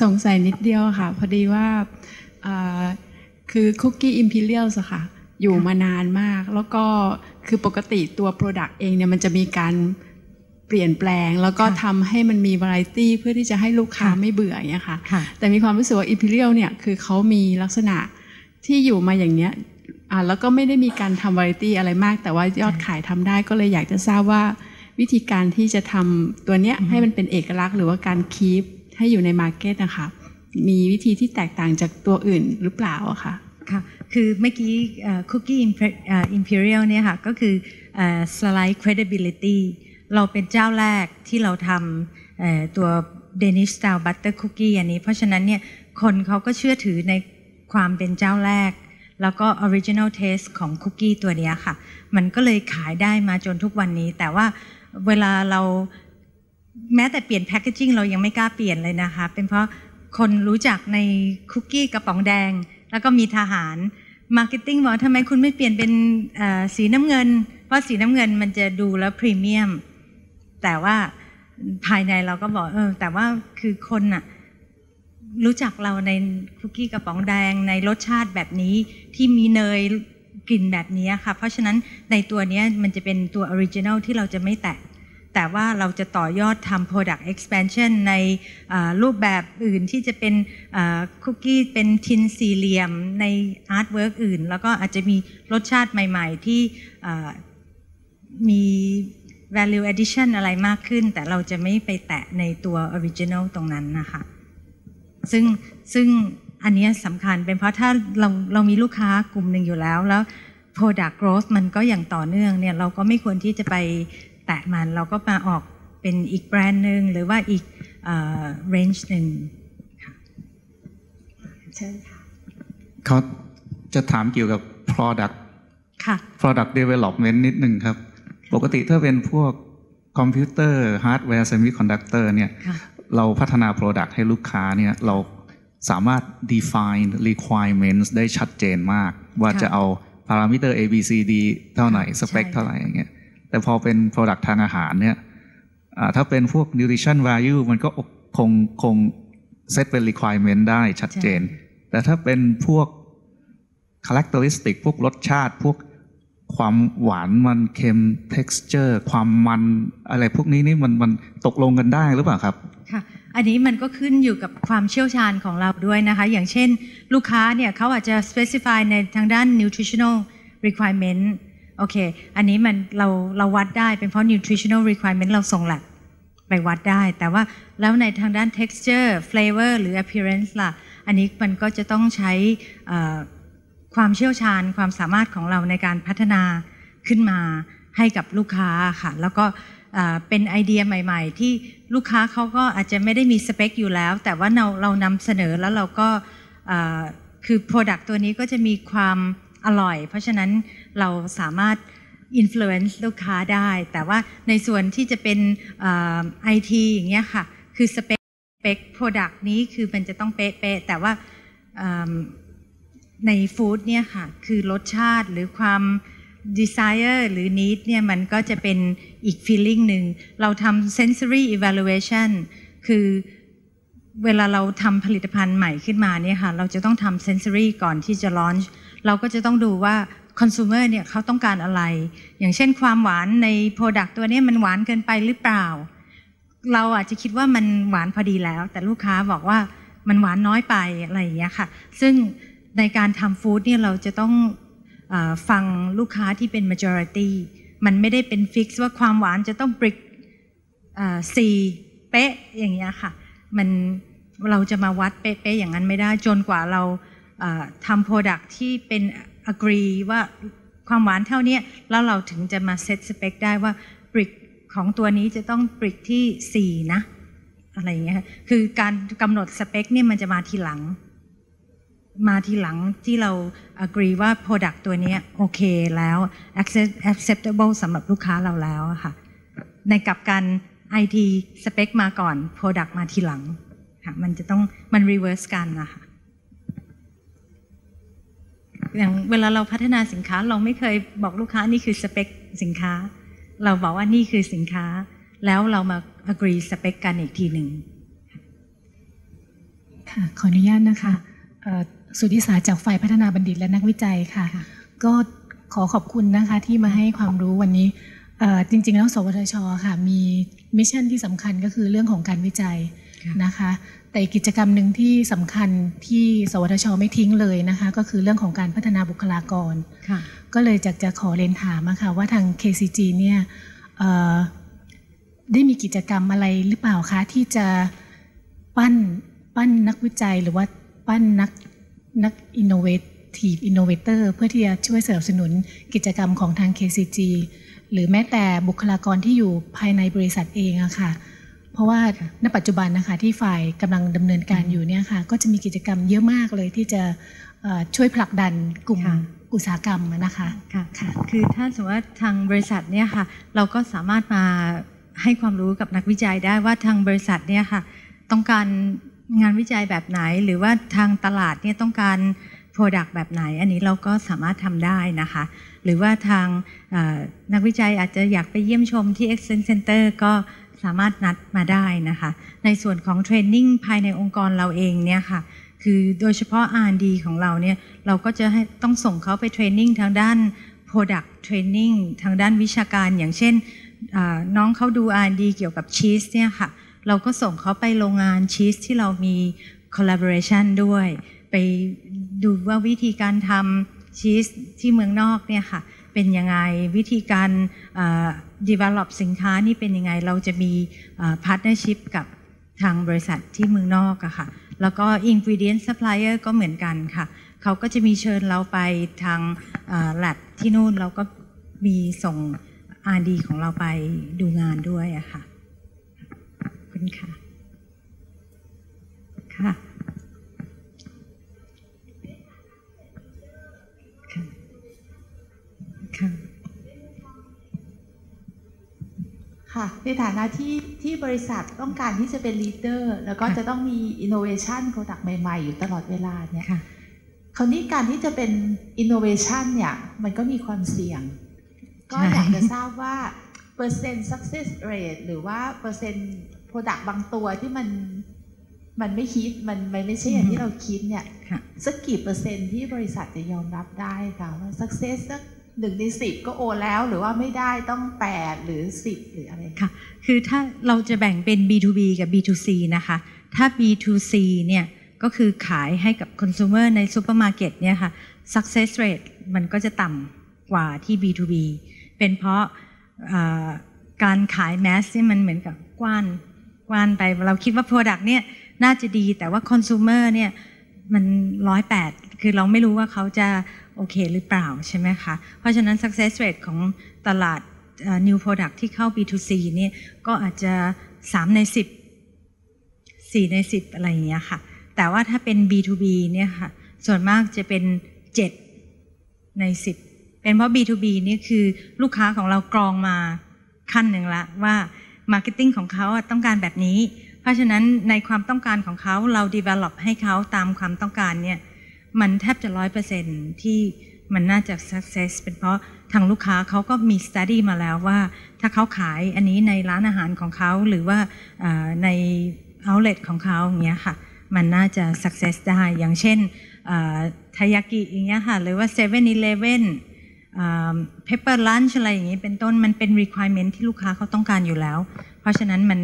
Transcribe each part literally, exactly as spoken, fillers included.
สงสัยนิดเดียวค่ะพอดีว่าคือ Cookie Imperial สะค่ะอยู่มานานมากแล้วก็คือปกติตัว Product เองเนี่ยมันจะมีการเปลี่ยนแปลงแล้วก็ทำให้มันมี variety เพื่อที่จะให้ลูกค้าไม่เบื่อเนี่ยค่ะแต่มีความรู้สึกว่า Imperial เนี่ยคือเขามีลักษณะที่อยู่มาอย่างเนี้ยแล้วก็ไม่ได้มีการทำ variety อะไรมากแต่ว่ายอดขายทำได้ก็เลยอยากจะทราบว่าวิธีการที่จะทำตัวเนี้ยให้มันเป็นเอกลักษณ์หรือว่าการ keep ให้อยู่ใน market นะคะมีวิธีที่แตกต่างจากตัวอื่นหรือเปล่าคะค่ะคือเมื่อกี้คุกกี้อิมพีเรียลเนี่ยค่ะก็คือ slice credibility เราเป็นเจ้าแรกที่เราทำตัว Danish style butter cookie อันนี้เพราะฉะนั้นเนี่ยคนเขาก็เชื่อถือในความเป็นเจ้าแรกแล้วก็ original taste ของคุกกี้ตัวนี้ค่ะมันก็เลยขายได้มาจนทุกวันนี้แต่ว่าเวลาเราแม้แต่เปลี่ยนแพคเกจจิ้งเรายังไม่กล้าเปลี่ยนเลยนะคะเป็นเพราะคนรู้จักในคุกกี้กระป๋องแดงแล้วก็มีทหารมาร์เก็ตติ้งบอกทำไมคุณไม่เปลี่ยนเป็นสีน้ำเงินเพราะสีน้ำเงินมันจะดูแล้วพรีเมียมแต่ว่าภายในเราก็บอกเออแต่ว่าคือคนน่ะรู้จักเราในคุกกี้กระป๋องแดงในรสชาติแบบนี้ที่มีเนยกลิ่นแบบนี้ค่ะเพราะฉะนั้นในตัวนี้มันจะเป็นตัวออริจินัลที่เราจะไม่แตะแต่ว่าเราจะต่อยอดทำ product expansion ในรูปแบบอื่นที่จะเป็นคุกกี้เป็นทินสี่เหลี่ยมใน artwork อื่นแล้วก็อาจจะมีรสชาติใหม่ๆที่มี value addition อะไรมากขึ้นแต่เราจะไม่ไปแตะในตัว original ตรงนั้นนะคะซึ่งซึ่งอันนี้สำคัญเป็นเพราะถ้าเราเรามีลูกค้ากลุ่มหนึ่งอยู่แล้วแล้ว product growth มันก็อย่างต่อเนื่องเนี่ยเราก็ไม่ควรที่จะไปแตะมันเราก็มาออกเป็นอีกแบรนด์หนึ่งหรือว่าอีกเรนจ์หนึ่งค่ะใช่ค่ะเขาจะถามเกี่ยวกับ product ค่ะ product development นิดหนึ่งครับปกติถ้าเป็นพวกคอมพิวเตอร์ฮาร์ดแวร์เซมิคอนดักเตอร์เนี่ยเราพัฒนา product ให้ลูกค้าเนี่ยเราสามารถ define requirements ได้ชัดเจนมากว่าจะเอา parameter a b c d เท่าไหร่ spec เท่าไหร่อย่างเงี้ยแต่พอเป็น product ทางอาหารเนี่ยถ้าเป็นพวก nutrition value มันก็คงคงเซตเป็น requirement ได้ชัดเจนแต่ถ้าเป็นพวก characteristic พวกรสชาติพวกความหวานมันเค็ม texture ความมันอะไรพวกนี้นี่มันมันตกลงกันได้หรือเปล่าครับค่ะอันนี้มันก็ขึ้นอยู่กับความเชี่ยวชาญของเราด้วยนะคะอย่างเช่นลูกค้าเนี่ยเขาอาจจะ specify ในทางด้าน nutritional requirementโอเคอันนี้มันเราเราวัดได้เป็นเพราะ nutritional requirement เราส่งหลักไปวัดได้แต่ว่าแล้วในทางด้าน texture flavor หรือ appearance ล่ะอันนี้มันก็จะต้องใช้ความเชี่ยวชาญความสามารถของเราในการพัฒนาขึ้นมาให้กับลูกค้าค่ะแล้วก็เป็นไอเดียใหม่ๆที่ลูกค้าเขาก็อาจจะไม่ได้มีสเปคอยู่แล้วแต่ว่าเราเรานำเสนอแล้วเราก็คือ product ตัวนี้ก็จะมีความอร่อยเพราะฉะนั้นเราสามารถ influence ลูกค้าได้แต่ว่าในส่วนที่จะเป็นไอทีอย่างเงี้ยค่ะคือสเปคสเปค product นี้คือมันจะต้องเป๊ะๆแต่ว่าในฟู้ดเนี่ยค่ะคือรสชาติหรือความ desire หรือ need เนี่ยมันก็จะเป็นอีก feeling หนึ่งเราทำ sensory evaluation คือเวลาเราทำผลิตภัณฑ์ใหม่ขึ้นมาเนี่ยค่ะเราจะต้องทำ sensory ก่อนที่จะ launchเราก็จะต้องดูว่าคอน sumer เนี่ยเขาต้องการอะไรอย่างเช่นความหวานใน product ตัวนี้มันหวานเกินไปหรือเปล่าเราอาจจะคิดว่ามันหวานพอดีแล้วแต่ลูกค้าบอกว่ามันหวานน้อยไปอะไรอย่างเงี้ยค่ะซึ่งในการทำฟู้ดเนี่ยเราจะต้องเอ่อฟังลูกค้าที่เป็น majority มันไม่ได้เป็นฟิกซ์ว่าความหวานจะต้องบริกสี่เป๊ะอย่างเงี้ยค่ะมันเราจะมาวัดเป๊ะๆอย่างนั้นไม่ได้จนกว่าเราทำ product ที่เป็น agree ว่าความหวานเท่านี้แล้วเราถึงจะมาเซตสเปคได้ว่าบริกของตัวนี้จะต้องบริกที่สี่นะอะไรอย่างเงี้ยคือการกำหนดสเปคเนี่ยมันจะมาทีหลังมาทีหลังที่เรา agree ว่า product ตัวนี้โอเคแล้ว acceptable สำหรับลูกค้าเราแล้วค่ะในกับการ ไอ ที สเปคมาก่อน product มาทีหลังค่ะมันจะต้องมัน reverse กันนะคะอย่างเวลาเราพัฒนาสินค้าเราไม่เคยบอกลูกค้านี่คือสเปคสินค้าเราบอกว่านี่คือสินค้าแล้วเรามา agree สเปคกันอีกทีหนึ่ง ค่ะขออนุญาตนะคะสุธิสาจากฝ่ายพัฒนาบัณฑิตและนักวิจัยค่ะก็ขอขอบคุณนะคะที่มาให้ความรู้วันนี้จริงๆแล้วสวทช.ค่ะมีมิชชั่นที่สำคัญก็คือเรื่องของการวิจัยนะคะแต่กิจกรรมหนึ่งที่สำคัญที่สวทช.ไม่ทิ้งเลยนะคะก็คือเรื่องของการพัฒนาบุคลากรก็เลยอยากจะขอเรียนถามนะคะว่าทาง เค ซี จี เนี่ยได้มีกิจกรรมอะไรหรือเปล่าคะที่จะปั้นปั้นนักวิจัยหรือว่าปั้นนักนักอินโนเวทีฟอินโนเวเตอร์เพื่อที่จะช่วยสนับสนุนกิจกรรมของทาง เค ซี จี หรือแม้แต่บุคลากรที่อยู่ภายในบริษัทเองอะค่ะเพราะว่าณปัจจุบันนะคะที่ฝ่ายกำลังดำเนินการอยู่เนี่ยค่ะก็จะมีกิจกรรมเยอะมากเลยที่จะช่วยผลักดันกลุ่มอุตสาหกรรมนะคะค่ะคือถ้าสมมติว่าทางบริษัทเนี่ยค่ะเราก็สามารถมาให้ความรู้กับนักวิจัยได้ว่าทางบริษัทเนี่ยค่ะต้องการงานวิจัยแบบไหนหรือว่าทางตลาดเนี่ยต้องการ Product แบบไหนอันนี้เราก็สามารถทำได้นะคะหรือว่าทางนักวิจัยอาจจะอยากไปเยี่ยมชมที่ Excellence Center ก็สามารถนัดมาได้นะคะในส่วนของเทรนนิ่งภายในองค์กรเราเองเนี่ยค่ะคือโดยเฉพาะ อาร์ แอนด์ ดี ของเราเนี่ยเราก็จะต้องส่งเขาไปเทรนนิ่งทางด้าน Product Training ทางด้านวิชาการอย่างเช่นน้องเขาดู อาร์ แอนด์ ดี เกี่ยวกับชีสเนี่ยค่ะเราก็ส่งเขาไปโรงงานชีสที่เรามี collaboration ด้วยไปดูว่าวิธีการทำชีสที่เมืองนอกเนี่ยค่ะเป็นยังไงวิธีการ develop สินค้านี่เป็นยังไงเราจะมี partnership กับทางบริษัทที่เมืองนอกอะค่ะแล้วก็ ingredient supplier ก็เหมือนกันค่ะเขาก็จะมีเชิญเราไปทาง lab ที่นู่นเราก็มีส่ง อาร์ ดี ของเราไปดูงานด้วยอะค่ะค่ะค่ะค่ะค่ะในฐานะที่ที่บริษัทต้องการที่จะเป็น leader แล้วก็จะต้องมี innovation product ใหม่ๆอยู่ตลอดเวลาเนี่ยค่ะคราวนี้การที่จะเป็น innovation เนี่ยมันก็มีความเสี่ยงก็อยากจะทราบว่าเปอร์เซ็นต์ success rate หรือว่าเปอร์เซ็นต์โปรดักต์บางตัวที่มันมันไม่คิดมันไม่ใช่อย่างที่เราคิดเนี่ยสักกี่เปอร์เซ็นต์ที่บริษัทจะยอมรับได้ค่ะว่า success สักหนึ่งในสิบก็โอแล้วหรือว่าไม่ได้ต้องแปดหรือสิบหรืออะไรค่ะคือถ้าเราจะแบ่งเป็น บี ทู บี กับ บี ทู ซี นะคะถ้า บี ทู ซี เนี่ยก็คือขายให้กับ consumer ในซูเปอร์มาร์เก็ตเนี่ยค่ะ success rate มันก็จะต่ำกว่าที่ บี ทู บี เป็นเพราะการขาย mass นี่มันเหมือนกับกว้านวันไปเราคิดว่า Product เนี่ยน่าจะดีแต่ว่า Consumer เนี่ยมันร้อยแปดคือเราไม่รู้ว่าเขาจะโอเคหรือเปล่าใช่ไหมคะเพราะฉะนั้น Success Rate ของตลาด New Product ที่เข้า บี ทู ซี เนี่ยก็อาจจะสามในสิบ สี่ในสิบอะไรอย่างเงี้ยค่ะแต่ว่าถ้าเป็น บี ทู บี เนี่ยค่ะส่วนมากจะเป็นเจ็ดในสิบเป็นเพราะ บี ทู บี นี่คือลูกค้าของเรากรองมาขั้นหนึ่งละว่าmarketing ของเขาต้องการแบบนี้เพราะฉะนั้นในความต้องการของเขาเรา develop ให้เขาตามความต้องการเนี่ยมันแทบจะ ร้อยเปอร์เซ็นต์ ที่มันน่าจะ success เป็นเพราะทางลูกค้าเขาก็มี study มาแล้วว่าถ้าเขาขายอันนี้ในร้านอาหารของเขาหรือว่าใน outlet ของเขาอย่างเงี้ยค่ะมันน่าจะ success ได้อย่างเช่นทายากิอย่างเงี้ยค่ะหรือว่า เซเว่นอีเลฟเว่นPepper Lunch อะไรอย่างนี้เป็นต้นมันเป็น requirement ที่ลูกค้าเขาต้องการอยู่แล้วเพราะฉะนั้นมัน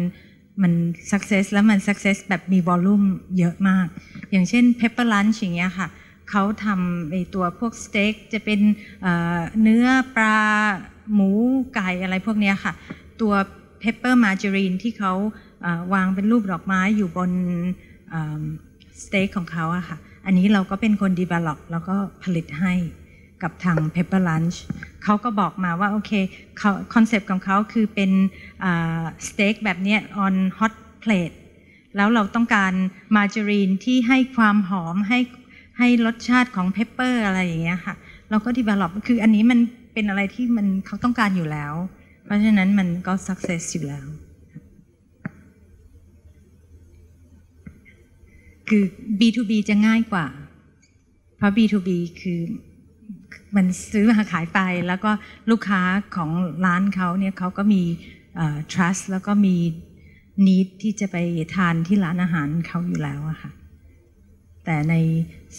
มัน success แล้วมัน success แบบมี volume เยอะมากอย่างเช่น Pepper Lunch อย่างเงี้ยค่ะเขาทำไอตัวพวกสเต็กจะเป็นเนื้อปลาหมูไก่อะไรพวกเนี้ยค่ะตัว Pepper Margarine ที่เขาวางเป็นรูปดอกไม้อยู่บนสเต็กของเขาอะค่ะอันนี้เราก็เป็นคน develop แล้วก็ผลิตให้กับทาง Pepper Lunch เขาก็บอกมาว่าโอเคคอนเซปต์ของเขาคือเป็นสเต็กแบบนี้ on hot plate แล้วเราต้องการมาร์จารีนที่ให้ความหอมให้ให้รสชาติของ Pepper อะไรอย่างเงี้ยค่ะเราก็ develop คืออันนี้มันเป็นอะไรที่มันเขาต้องการอยู่แล้วเพราะฉะนั้นมันก็ success อยู่แล้วคือ บี ทู บี จะง่ายกว่าเพราะ บี ทู บี คือมันซื้อมาขายไปแล้วก็ลูกค้าของร้านเขาเนี่ยเขาก็มี trust แล้วก็มี need ที่จะไปทานที่ร้านอาหารเขาอยู่แล้วอะค่ะ แต่ใน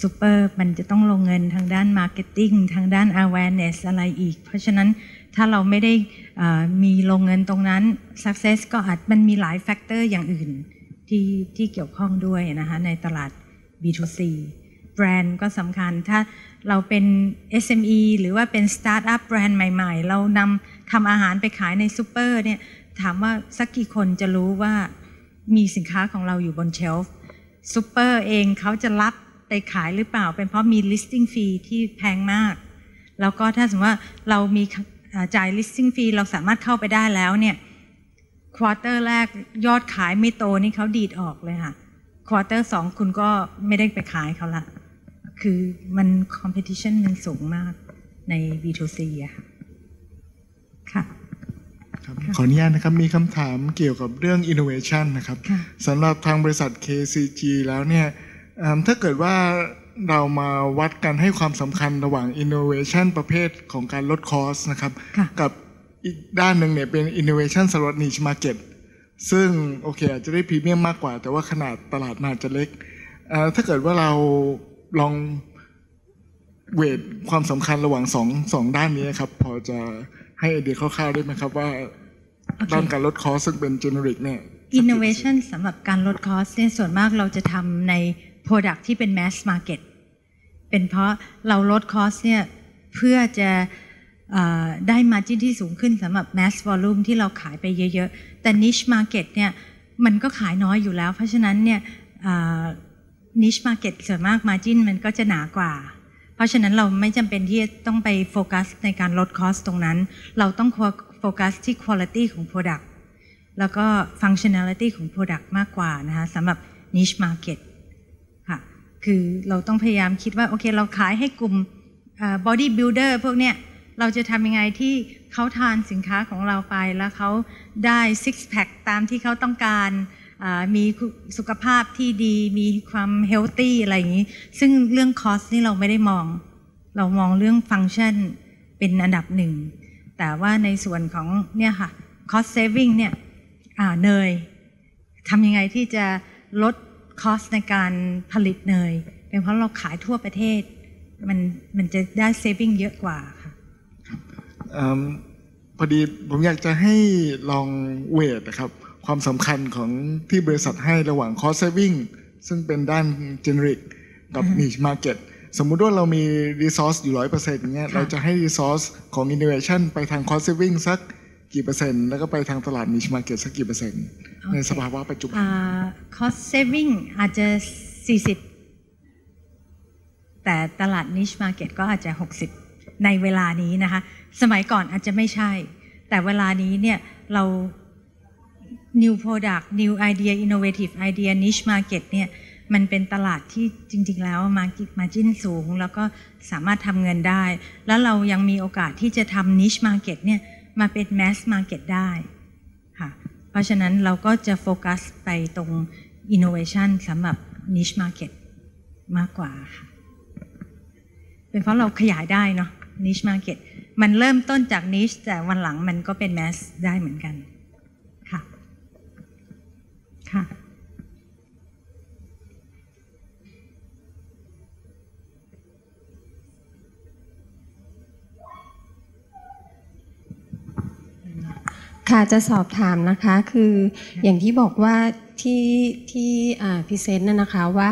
ซูเปอร์มันจะต้องลงเงินทางด้านมาร์เก็ตติ้งทางด้าน awareness อะไรอีกเพราะฉะนั้นถ้าเราไม่ได้มีลงเงินตรงนั้น success ก็อาจมันมีหลายแฟกเตอร์อย่างอื่นที่ที่เกี่ยวข้องด้วยนะคะในตลาด บี ทู ซี แบรนด์ก็สำคัญถ้าเราเป็น เอส เอ็ม อี หรือว่าเป็น Startup แบรนด์ใหม่ๆเรานำทำอาหารไปขายในซูเปอร์เนี่ยถามว่าสักกี่คนจะรู้ว่ามีสินค้าของเราอยู่บนเชลฟ์ซูเปอร์เองเขาจะรับไปขายหรือเปล่าเป็นเพราะมี listing fee ที่แพงมากแล้วก็ถ้าสมมติว่าเรามีจ่าย listing fee เราสามารถเข้าไปได้แล้วเนี่ยควอเตอร์แรกยอดขายไม่โตนี่เขาดีดออกเลยค่ะควอเตอร์สองคุณก็ไม่ได้ไปขายเขาละคือมัน competition มันสูงมากใน บี ทู ซี อะค่ะค่ะขออนุญาตนะครับมีคำถามเกี่ยวกับเรื่อง innovation นะครับสำหรับทางบริษัท เค ซี จี แล้วเนี่ยถ้าเกิดว่าเรามาวัดกันให้ความสำคัญระหว่าง innovation ประเภทของการลดคอสนะครับกับอีกด้านหนึ่งเนี่ยเป็น innovation สำหรับ niche market ซึ่งโอเคอาจจะได้พรีเมียมมากกว่าแต่ว่าขนาดตลาดมันจะเล็กถ้าเกิดว่าเราลองเวทความสำคัญระหว่างสองสองด้านนี้ครับพอจะให้ไอเดียคร่าวๆได้ไหมครับว่า okay. ด้านการลดคอสซึ่งเป็นเจเนริกเนี่ย innovation สำหรับการลดคอสเนี่ยส่วนมากเราจะทำใน product ที่เป็น mass market เป็นเพราะเราลดคอสเนี่ยเพื่อจะได้ margin ที่สูงขึ้นสำหรับ mass volume ที่เราขายไปเยอะๆแต่ niche market เนี่ยมันก็ขายน้อยอยู่แล้วเพราะฉะนั้นเนี่ยniche market ส่วนมาก margin มันก็จะหนากว่าเพราะฉะนั้นเราไม่จำเป็นที่ต้องไปโฟกัสในการลดคอสตรงนั้นเราต้องโฟกัสที่ quality ของ product แล้วก็ functionality ของ product มากกว่านะคะสำหรับ niche market ค่ะคือเราต้องพยายามคิดว่าโอเคเราขายให้กลุ่ม body builder พวกเนี้ยเราจะทำยังไงที่เขาทานสินค้าของเราไปแล้วเขาได้ six pack ตามที่เขาต้องการมีสุขภาพที่ดีมีความเฮลตี้อะไรอย่างนี้ซึ่งเรื่องคอสนี่เราไม่ได้มองเรามองเรื่องฟังก์ชันเป็นอันดับหนึ่งแต่ว่าในส่วนของเนี่ยค่ะคอสเซฟิ่งเนี่ยเนยทำยังไงที่จะลดคอสในการผลิตเนยเป็นเพราะเราขายทั่วประเทศมันมันจะได้เซฟิ่งเยอะกว่าค่ะพอดีผมอยากจะให้ลองเวทนะครับความสำคัญของที่บริษัทให้ระหว่าง cost saving ซึ่งเป็นด้าน generic กับ niche market สมมุติว่าเรามี resource อยู่ ร้อยเปอร์เซ็นต์ อย่างเงี้ยเราจะให้ resource ของ innovation ไปทาง cost saving สักกี่เปอร์เซ็นต์แล้วก็ไปทางตลาด niche market สักกี่เปอร์เซ็นต์ในสภาวะปัจจุบัน cost saving อาจจะ สี่สิบ แต่ตลาด niche market ก็อาจจะ หกสิบ ในเวลานี้นะคะสมัยก่อนอาจจะไม่ใช่แต่เวลานี้เนี่ยเรา new product new idea innovative idea niche market เนี่ยมันเป็นตลาดที่จริงๆแล้ว margin สูงแล้วก็สามารถทำเงินได้แล้วเรายังมีโอกาสที่จะทำ niche market เนี่ยมาเป็น mass market ได้ค่ะเพราะฉะนั้นเราก็จะโฟกัสไปตรง innovation สำหรับ niche market มากกว่าค่ะเป็นเพราะเราขยายได้เนาะ niche market มันเริ่มต้นจาก niche แต่วันหลังมันก็เป็น mass ได้เหมือนกันค่ะค่ะจะสอบถามนะคะคืออย่างที่บอกว่าที่ที่พิเศษนั่นนะคะว่า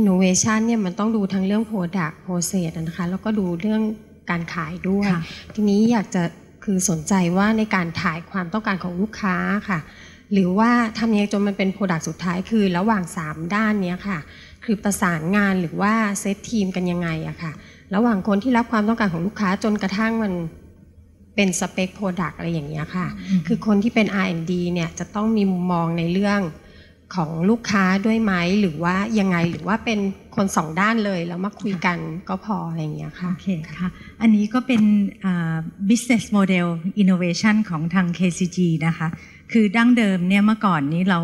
innovation เนี่ยมันต้องดูทั้งเรื่อง product process นะคะแล้วก็ดูเรื่องการขายด้วยทีนี้อยากจะคือสนใจว่าในการถ่ายความต้องการของลูกค้าค่ะหรือว่าทำยังไงจนมันเป็น product สุดท้ายคือระหว่างสามด้านนี้ค่ะคือประสานงานหรือว่าเซตทีมกันยังไงอะค่ะระหว่างคนที่รับความต้องการของลูกค้าจนกระทั่งมันเป็นสเปค product อะไรอย่างเงี้ยค่ะ mm hmm. คือคนที่เป็น อาร์ แอนด์ ดี เนี่ยจะต้องมีมุมมองในเรื่องของลูกค้าด้วยไหมหรือว่ายังไงหรือว่าเป็นคนสองด้านเลยแล้วมาคุยกัน okay. ก็พออะไรอย่างเงี้ยค่ะโอเคค่ะอันนี้ก็เป็น uh, business model innovation ของทาง เค ซี จี นะคะคือดั้งเดิมเนี่ยเมื่อก่อนนี้เรา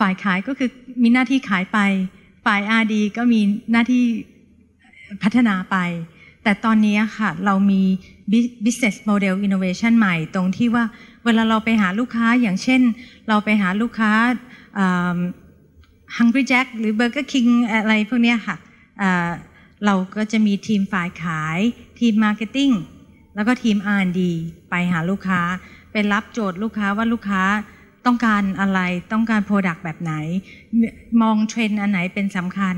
ฝ่ายขายก็คือมีหน้าที่ขายไปฝ่าย อาร์ ดี ก็มีหน้าที่พัฒนาไปแต่ตอนนี้ค่ะเรามี business model innovation ใหม่ตรงที่ว่าเวลาเราไปหาลูกค้าอย่างเช่นเราไปหาลูกค้า Hungry Jack หรือ Burger King อะไรพวกนี้ค่ะเราก็จะมีทีมฝ่ายขายทีม Marketing แล้วก็ทีม อาร์ แอนด์ ดี ไปหาลูกค้าไปรับโจทย์ลูกค้าว่าลูกค้าต้องการอะไรต้องการ Product แบบไหนมองเทรนด์อันไหนเป็นสำคัญ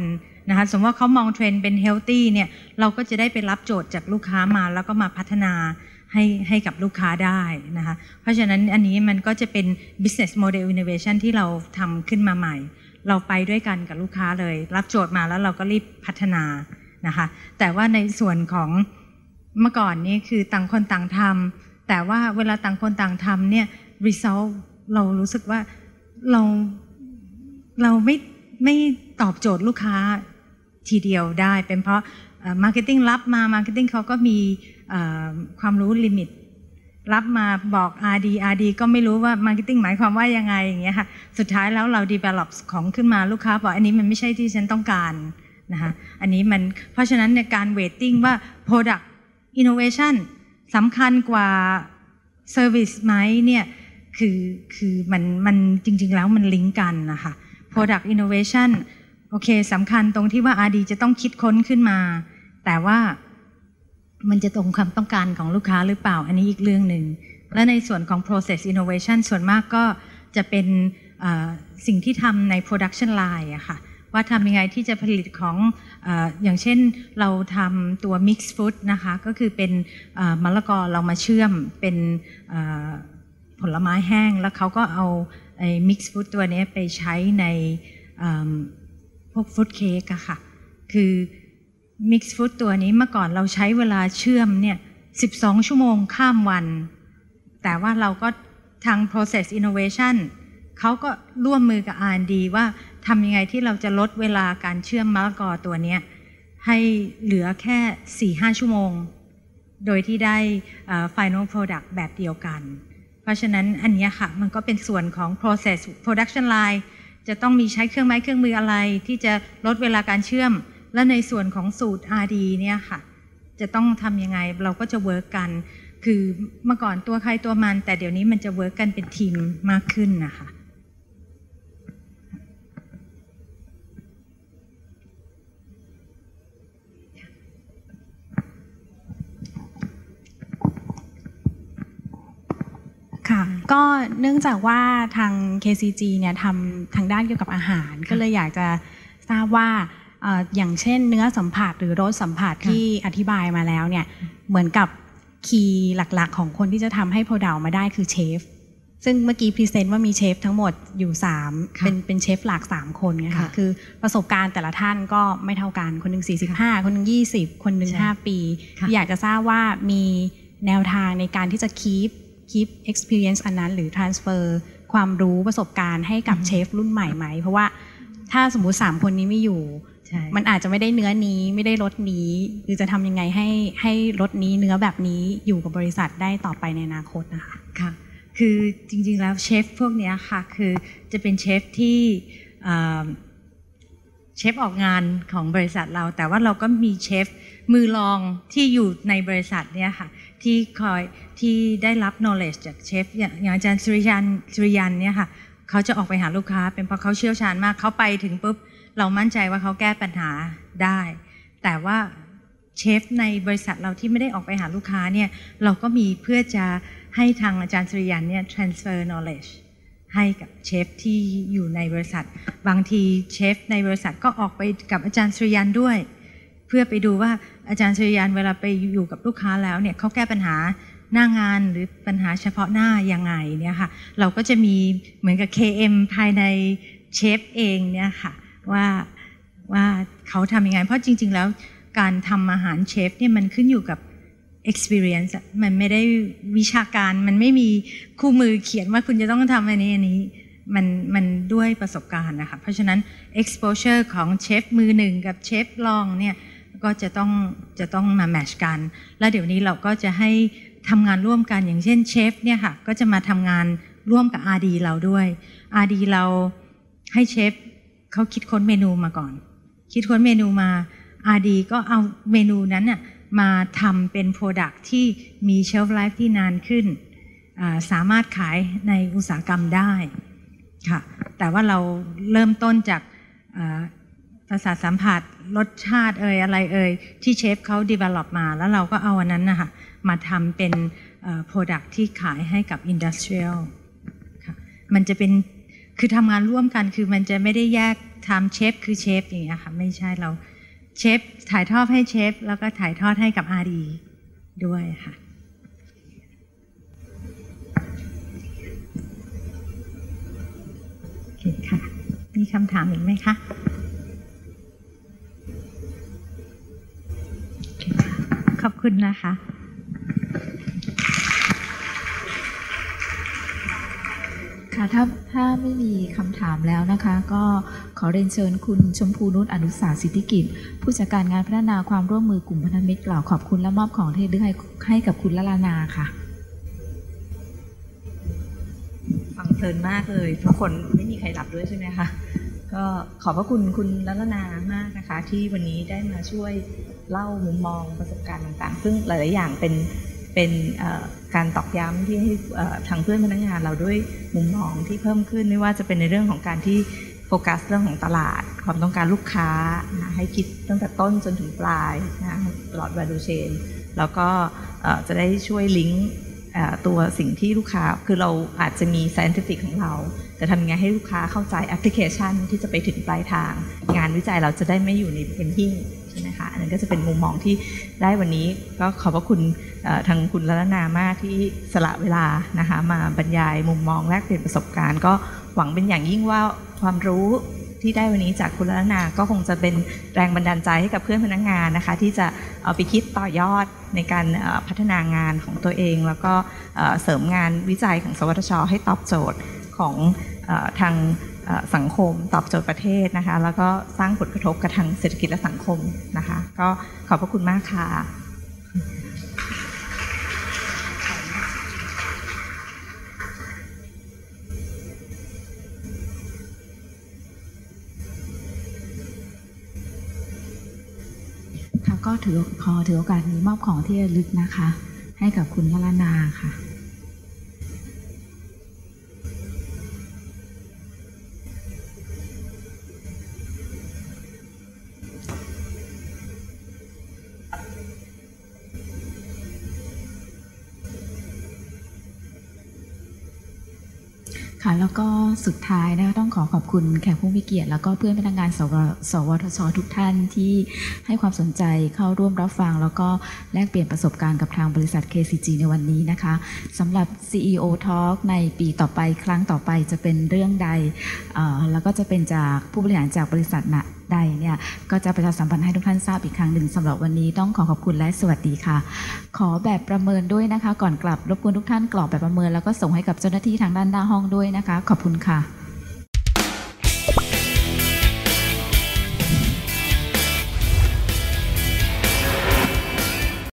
นะคะสมมติว่าเขามองเทรนด์เป็น Healthy เนี่ยเราก็จะได้ไปรับโจทย์จากลูกค้ามาแล้วก็มาพัฒนาให้ให้กับลูกค้าได้นะคะเพราะฉะนั้นอันนี้มันก็จะเป็น business model innovation ที่เราทำขึ้นมาใหม่เราไปด้วยกันกับลูกค้าเลยรับโจทย์มาแล้วเราก็รีบพัฒนานะคะแต่ว่าในส่วนของเมื่อก่อนนี่คือต่างคนต่างทำแต่ว่าเวลาต่างคนต่างทำเนี่ย result เรารู้สึกว่าเราเราไม่ไม่ตอบโจทย์ลูกค้าทีเดียวได้เป็นเพราะ marketing รับมา marketing เขาก็มีความรู้ลิมิตรับมาบอก อาร์ ดี อาร์ ดี ก็ไม่รู้ว่า Marketing หมายความว่ายังไงอย่างเงี้ยค่ะสุดท้ายแล้วเรา develop ของขึ้นมาลูกค้าบอกอันนี้มันไม่ใช่ที่ฉันต้องการนะคะอันนี้มันเพราะฉะนั้นในการ weighting ว่า product innovation สำคัญกว่า service ไหมเนี่ยคือคือมันมันจริงๆแล้วมันลิงก์กันนะคะ product innovation โอเคสำคัญตรงที่ว่า อาร์ ดี จะต้องคิดค้นขึ้นมาแต่ว่ามันจะตรงความต้องการของลูกค้าหรือเปล่าอันนี้อีกเรื่องหนึ่งและในส่วนของ process innovation ส่วนมากก็จะเป็นสิ่งที่ทำใน production line อะค่ะว่าทำยังไงที่จะผลิตของเอ่อ อย่างเช่นเราทำตัว mix fruit นะคะก็คือเป็นมะละกอเรามาเชื่อมเป็นผลไม้แห้งแล้วเขาก็เอาไอ้ mix fruit ตัวนี้ไปใช้ในพวก fruit cake อะค่ะคือมิกซ์ฟู้ดตัวนี้เมื่อก่อนเราใช้เวลาเชื่อมเนี่ยสิบสองชั่วโมงข้ามวันแต่ว่าเราก็ทาง process innovation เขาก็ร่วมมือกับ อาร์ แอนด์ ดี ว่าทำยังไงที่เราจะลดเวลาการเชื่อมมะละกอตัวนี้ให้เหลือแค่ สี่ห้า ชั่วโมงโดยที่ได้ final product แบบเดียวกันเพราะฉะนั้นอันนี้ค่ะมันก็เป็นส่วนของ process production line จะต้องมีใช้เครื่องไม้เครื่องมืออะไรที่จะลดเวลาการเชื่อมและในส่วนของสูตร อาร์ ดี เนี่ยค่ะจะต้องทำยังไงเราก็จะเวิร์กกันคือเมื่อก่อนตัวใครตัวมันแต่เดี๋ยวนี้มันจะเวิร์กกันเป็นทีมมากขึ้นนะคะค่ะก็เนื่องจากว่าทาง เค ซี จี เนี่ยทำทางด้านเกี่ยวกับอาหารก็เลยอยากจะทราบว่าอย่างเช่นเนื้อสัมผัสหรือรสสัมผัสที่อธิบายมาแล้วเนี่ยเหมือนกับคีย์หลักๆของคนที่จะทำให้โปรดักต์มาได้คือเชฟซึ่งเมื่อกี้พรีเซนต์ว่ามีเชฟทั้งหมดอยู่สามเป็นเป็นเชฟหลักสามคนไงค่ะคือประสบการณ์แต่ละท่านก็ไม่เท่ากันคนหนึ่งสี่สิบห้าคนหนึ่งยี่สิบคนหนึ่งห้าปีอยากจะทราบว่ามีแนวทางในการที่จะ keep keep experience อันนั้นหรือ transfer ความรู้ประสบการณ์ให้กับเชฟรุ่นใหม่ไหมเพราะว่าถ้าสมมุติสามคนนี้ไม่อยู่มันอาจจะไม่ได้เนื้อนี้ไม่ได้รสนี้หรือจะทำยังไงให้ให้รสนี้เนื้อแบบนี้อยู่กับบริษัทได้ต่อไปในอนาคตนะคะค่ะคือจริงๆแล้วเชฟพวกนี้ค่ะคือจะเป็นเชฟที่เชฟออกงานของบริษัทเราแต่ว่าเราก็มีเชฟมือรองที่อยู่ในบริษัทเนี่ยค่ะที่คอยที่ได้รับ knowledge จากเชฟอย่างอาจารย์สุริยันสุริยันเนี่ยค่ะเขาจะออกไปหาลูกค้าเป็นเพราะเขาเชี่ยวชาญมากเขาไปถึงปุ๊บเรามั่นใจว่าเขาแก้ปัญหาได้แต่ว่าเชฟในบริษัทเราที่ไม่ได้ออกไปหาลูกค้าเนี่ยเราก็มีเพื่อจะให้ทางอาจารย์สุริยันเนี่ย transfer knowledge ให้กับเชฟที่อยู่ในบริษัทบางทีเชฟในบริษัทก็ออกไปกับอาจารย์สุริยันด้วยเพื่อไปดูว่าอาจารย์สุริยันเวลาไปอยู่กับลูกค้าแล้วเนี่ยเขาแก้ปัญหาหน้างานหรือปัญหาเฉพาะหน้ายังไงเนี่ยค่ะเราก็จะมีเหมือนกับ เค เอ็ม ภายในเชฟเองเนี่ยค่ะว่าว่าเขาทำยังไงเพราะจริงๆแล้วการทำอาหารเชฟเนี่ยมันขึ้นอยู่กับ experience มันไม่ได้วิชาการมันไม่มีคู่มือเขียนว่าคุณจะต้องทำอันนี้อันนี้มันมันด้วยประสบการณ์นะคะเพราะฉะนั้น exposure ของเชฟมือหนึ่งกับเชฟรองเนี่ยก็จะต้องจะต้องมาแมชกันแล้วเดี๋ยวนี้เราก็จะให้ทำงานร่วมกันอย่างเช่นเชฟเนี่ยค่ะก็จะมาทำงานร่วมกับ อาร์ ดี เราด้วย อาร์ ดี เราให้เชฟเขาคิดค้นเมนูมาก่อนคิดค้นเมนูมา อาร์ ดี ก็เอาเมนูนั้นน่ะมาทำเป็น Product ที่มี Shelf Life ที่นานขึ้นสามารถขายในอุตสาหกรรมได้ค่ะแต่ว่าเราเริ่มต้นจาก ประสาทสัมผัสรสชาติเอ่ยอะไรเอ่ยที่เชฟเขา develop มาแล้วเราก็เอาอันนั้นนะคะมาทำเป็น product ที่ขายให้กับ industrial ค่ะมันจะเป็นคือทำงานร่วมกันคือมันจะไม่ได้แยกทำเชฟคือเชฟอย่างเงี้ยค่ะไม่ใช่เราเชฟถ่ายทอดให้เชฟแล้วก็ถ่ายทอดให้กับ อาร์ ดี ด้วยค่ะโอเคค่ะมีคำถามอีกไหมคะขอบคุณนะคะค่ะถ้าถ้าไม่มีคำถามแล้วนะคะก็ขอเรียนเชิญคุณชมพูนุชอนุสาสิทธิกิจผู้จัดการงานพัฒนาความร่วมมือกลุ่มพันธมิตรกล่าวขอบคุณและมอบของที่ได้ให้กับคุณละลานาค่ะฟังเพลินมากเลยทุกคนไม่มีใครหลับด้วยใช่ไหมคะก็ขอบพระคุณคุณละลานามากนะคะที่วันนี้ได้มาช่วยเล่ามุมมองประสบการณ์ต่างๆซึ่งหลายๆอย่างเป็นเป็นการตอกย้ำที่ให้ทางเพื่อนพนักงานเราด้วยมุมมองที่เพิ่มขึ้นไม่ว่าจะเป็นในเรื่องของการที่โฟกัสเรื่องของตลาดความต้องการลูกค้าให้คิดตั้งแต่ต้นจนถึงปลายนะตลอด value chain แล้วก็จะได้ช่วยลิงก์ตัวสิ่งที่ลูกค้าคือเราอาจจะมี scientific ของเราแต่ทำยังไงให้ลูกค้าเข้าใจแอปพลิเคชันที่จะไปถึงปลายทางงานวิจัยเราจะได้ไม่อยู่ในเอ็นดิ้งใช่ไหมคะอันนั้นก็จะเป็นมุมมองที่ได้วันนี้ก็ขอบพระคุณทางคุณละลานามากที่สละเวลานะคะมาบรรยายมุมมองแลกเปลี่ยนประสบการณ์ก็หวังเป็นอย่างยิ่งว่าความรู้ที่ได้วันนี้จากคุณละลานาก็คงจะเป็นแรงบันดาลใจให้กับเพื่อนพนักงานนะคะที่จะเอาไปคิดต่อยอดในการพัฒนางานของตัวเองแล้วก็เสริมงานวิจัยของสวทช.ให้ตอบโจทย์ของทางสังคมตอบโจทย์ประเทศนะคะแล้วก็สร้างผลกระทบกับทางเศรษฐกิจและสังคมนะคะก็ขอบพระคุณมากค่ะก็ถือพอถือโอกาสนี้มอบของที่ระลึกนะคะให้กับคุณละลานาค่ะค่ะแล้วก็สุดท้ายนะคะต้องขอขอบคุณแขกผู้มีเกียรติแล้วก็เพื่อนพนักงานสวทช.ทุกท่านที่ให้ความสนใจเข้าร่วมรับฟังแล้วก็แลกเปลี่ยนประสบการณ์กับทางบริษัท เค ซี จี ในวันนี้นะคะสำหรับ ซี อี โอ Talk ในปีต่อไปครั้งต่อไปจะเป็นเรื่องใดแล้วก็จะเป็นจากผู้บริหารจากบริษัทใดเนี่ยก็จะประชาสัมพันธ์ให้ทุกท่านทราบอีกครั้งหนึ่งสำหรับวันนี้ต้องขอขอบคุณและสวัสดีค่ะขอแบบประเมินด้วยนะคะก่อนกลับรบกวนทุกท่านกรอกแบบประเมินแล้วก็ส่งให้กับเจ้าหน้าที่ทางด้านหน้าห้องด้วยนะคะขอบคุณค่ะ